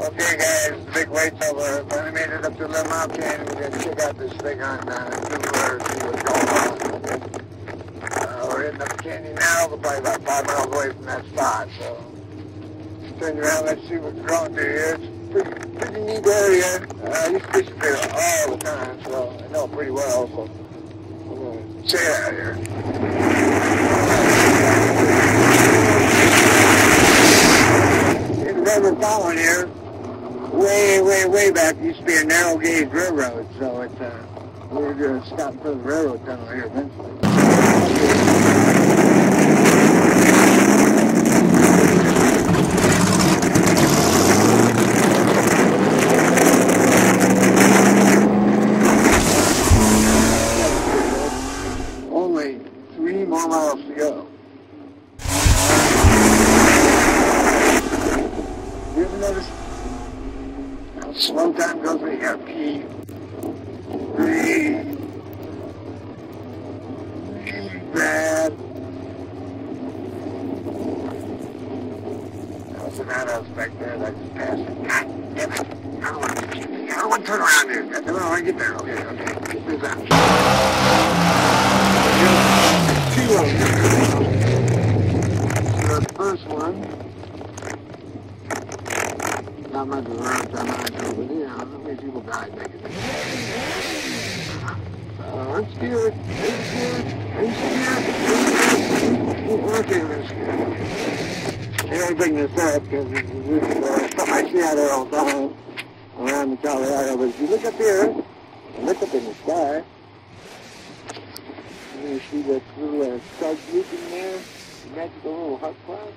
Okay guys, big voiceover. Finally made it up to the mountain. We're going to check out this thing on Google Earth, see what's going on. We're in the canyon now. We're probably about 5 miles away from that spot. So, turn around, let's see what's growing through here. It's a pretty neat area. I used to fish here all the time, so I know it pretty well. So, we're going to check it out here. River following here, way back, used to be a narrow gauge railroad, so it's we're gonna stop for the railroad tunnel here eventually. Only 3 more miles to go. Notice how slow time goes when you gotta pee. Really bad. That was an outhouse back there that I just passed. God damn it. I don't want to turn around here. I don't want to get there. Okay. Keep this out. 2 of them. So the first one. I'm not going to run down over there. How many people died making this? I'm scared. Okay, I'm scared. I only bring this up because it's something I see out there all the time around the Colorado. But if you look up here, and look up in the sky, you see that little star group in there, the magical little hot cloud.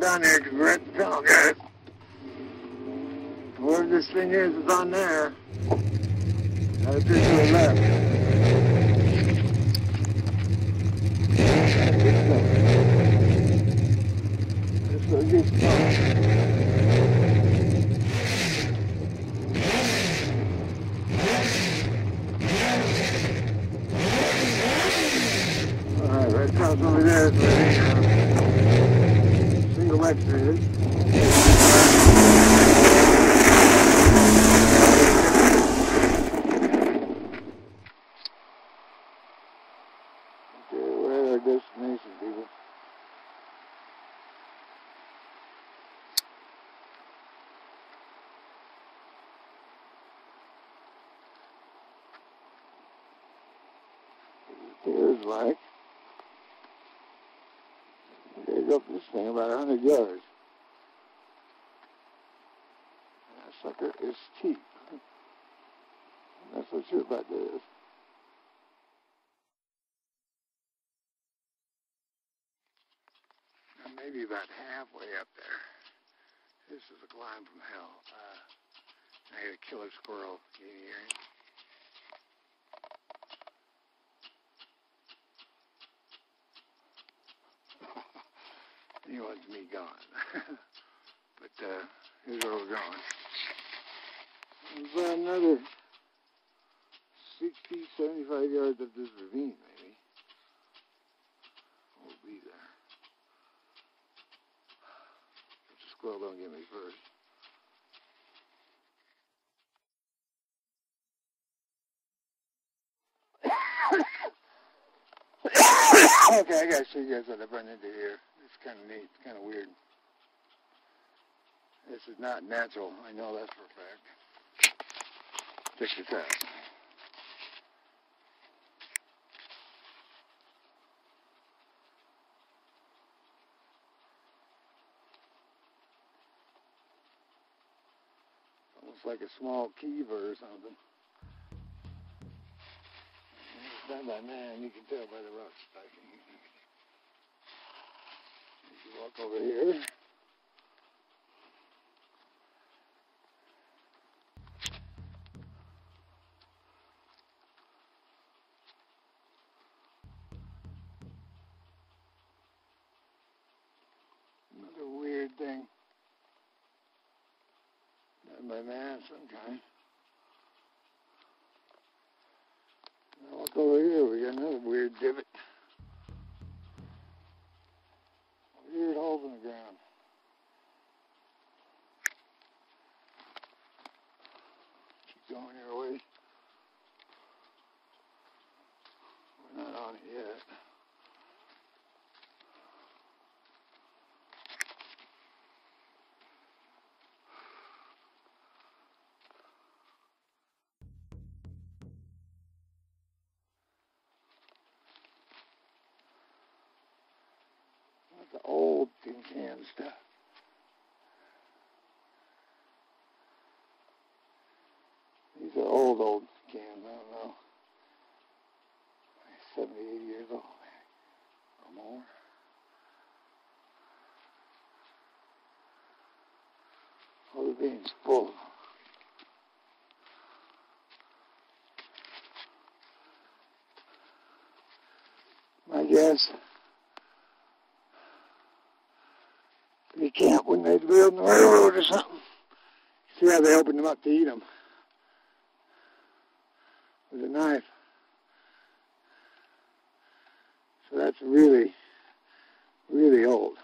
Down there because we're at the tunnel, guys. Wherever this thing is, it's on there. Now it's just to the left. That's what it gets close. Alright, red cross over there is where they through. Okay, where are our destination, people? There's like up this thing about 100 yards. That sucker is steep. I'm not so sure about this. Now maybe about halfway up there. This is a climb from hell. I had a killer squirrel here. He wants me gone. But here's where we're going. There's about another 60, 75 yards of this ravine, maybe. We'll be there. If the squirrel don't get me first. Okay, I gotta show you guys what I've run into here. It's kind of neat. It's kind of weird. This is not natural. I know that's for a fact. Check this out. It's like a small Kiva or something. It's done by man. You can tell by the rock spiking. If you walk over here, man sometime. Now look over here, we got another weird divot. Weird holes in the ground. Keep going your way. We're not on it yet. The old tin can stuff. These are old cans, I don't know. 70, 80 years old or more. All the beans full of them. My guess, they camped when they were building the railroad or something. See how they opened them up to eat them with a knife. So that's really, really old.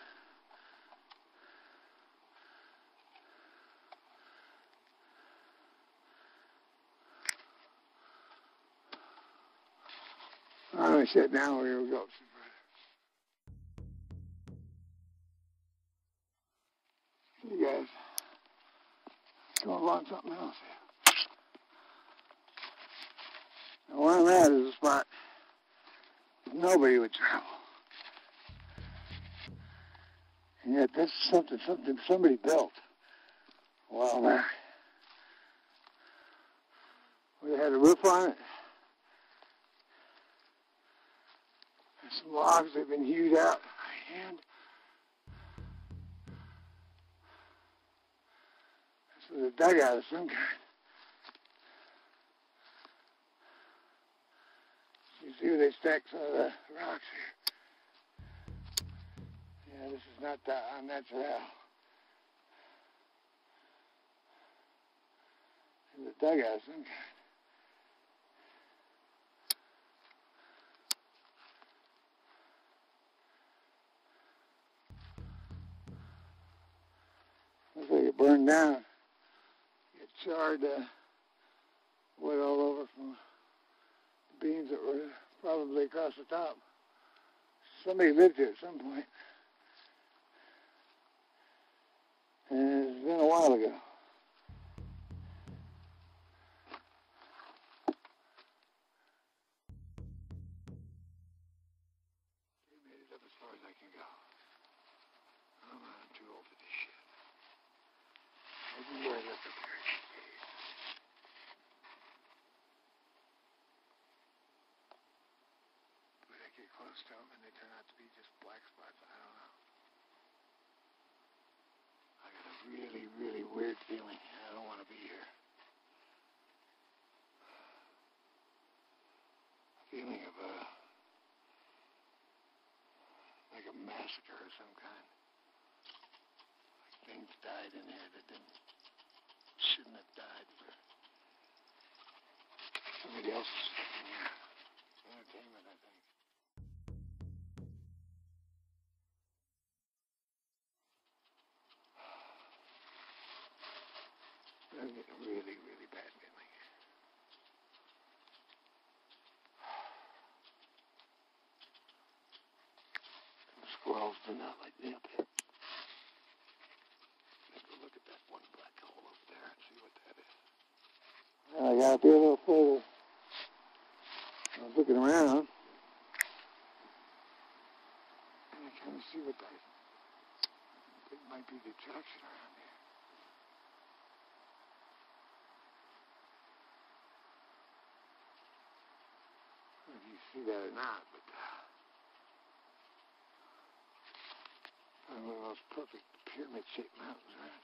I'm going to sit down. Here we go. You guys going along something else here. Now where I'm at is a spot nobody would travel. And yet that's something somebody built a while back. Where they had a roof on it. And some logs that have been hewed out by hand. It was a dugout of some kind. You see where they stack some of the rocks here. Yeah, this is not the unnatural. It was a dugout of some kind. Looks like it burned down. Charred wood all over from the beans that were probably across the top. Somebody lived here at some point. And it's been a while ago. We made it up as far as I can go. I'm too old for this shit. I can wear this up here. To them and they turn out to be just black spots. I don't know. I got a really, really weird feeling. I don't want to be here. A feeling of like a massacre of some kind. Like things died in here that shouldn't have died for somebody else's entertainment, I think. I get a really, really bad feeling. And the squirrels do not like me up here. Let's go look at that one black hole over there and see what that is. And I got up here a little further. I was looking around. And I kind of see what that is. I think it might be the attraction around here. see that or not, but it's one of the most perfect pyramid-shaped mountains around here.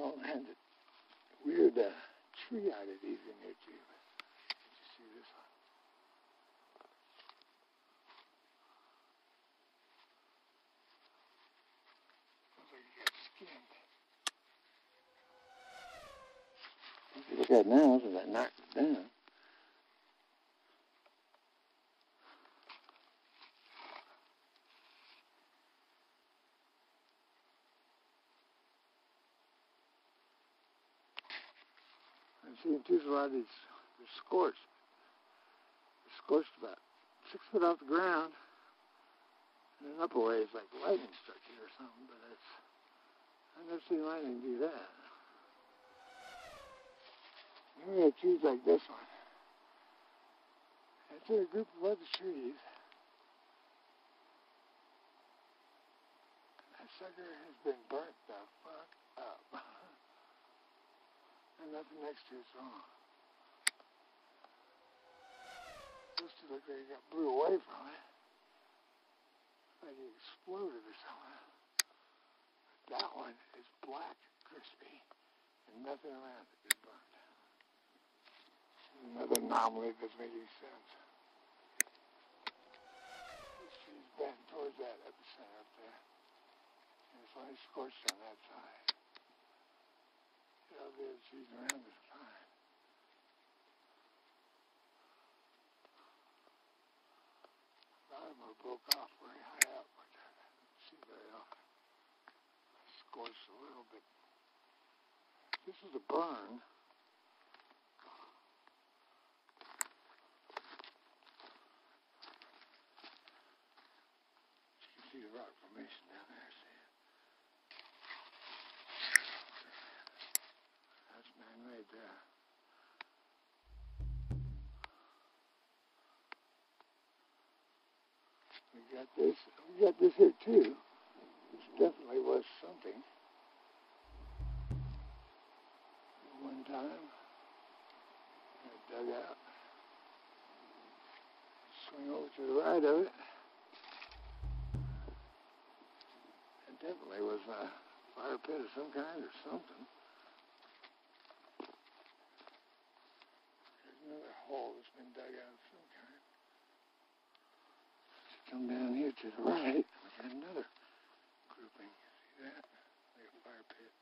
All kinds of weird tree oddities in here too. Did you see this one? Looks like you got skinned. What they got now is that I knocked it down. See, there's a lot of these, they're scorched. They're scorched about 6 foot off the ground. And then up away, it's like lightning struck here or something, but it's, I've never seen lightning do that. You got trees like this one. It's in a group of other trees. That sucker has been burnt the fuck up. And nothing next to it's wrong. Those two look like they got blew away from it. Like it exploded or something. But that one is black and crispy. And nothing around it is burned. Another anomaly that doesn't make any sense. This tree's bent towards that epicenter up there. And it's only scorched on that side. All the other trees around is fine. A lot of them are broke off very high up, but I don't see very often. Scorched a little bit. This is a burn. You can see the rock formation down there. See? Right there. We got this here too. This definitely was something. One time, I dug out. Swing over to the right of it. It definitely was a fire pit of some kind or something. Hole that's been dug out of some kind. Come down here to the right, we got another grouping. See that? Like a fire pit.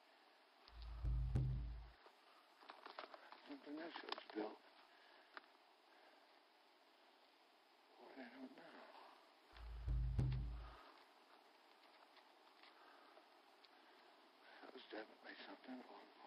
Something else was built. What, I don't know. That was definitely something.